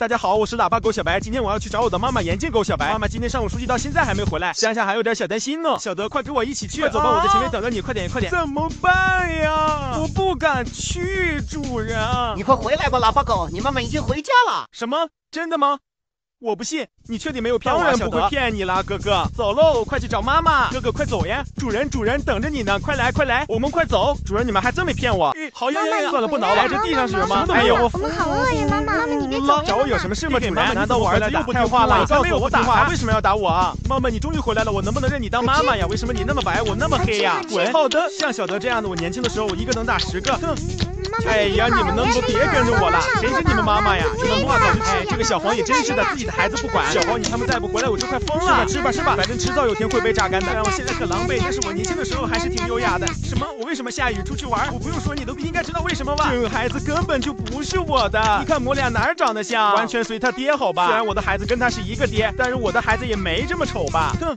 大家好，我是喇叭狗小白，今天我要去找我的妈妈眼镜狗小白。妈妈今天上午出去到现在还没回来，乡下还有点小担心呢。小德，快跟我一起去，走吧，我在前面等着你，快点，快点。怎么办呀？我不敢去，主人。你快回来吧，喇叭狗，你妈妈已经回家了。什么？真的吗？我不信，你确定没有骗我？当然不会骗你啦，哥哥。走喽，快去找妈妈。哥哥，快走呀！主人，主人等着你呢，快来，快来，我们快走。主人，你们还真没骗我。好呀呀呀，算了，不挠了，这地上什么都没有。我们好饿呀，妈妈，妈妈你别走。找我有什么事吗？主人，难道我儿子又不听话了？他没有我打他，为什么要打我啊？妈妈，你终于回来了，我能不能认你当妈妈呀？为什么你那么白，我那么黑呀？滚！好的，像小德这样的，我年轻的时候我一个能打10个。哼。 哎呀，你们能不别跟着我了？谁是你们妈妈呀？你们话早就哎，这个小黄也真是的，自己的孩子不管。小黄，你他们再不回来，我就快疯了！吃吧吃吧，反正迟早有天会被榨干的。虽然我现在很狼狈，但是我年轻的时候还是挺优雅的。什么？我为什么下雨出去玩？我不用说，你都应该知道为什么吧？这个孩子根本就不是我的。你看我俩哪儿长得像？完全随他爹好吧？虽然我的孩子跟他是一个爹，但是我的孩子也没这么丑吧？哼。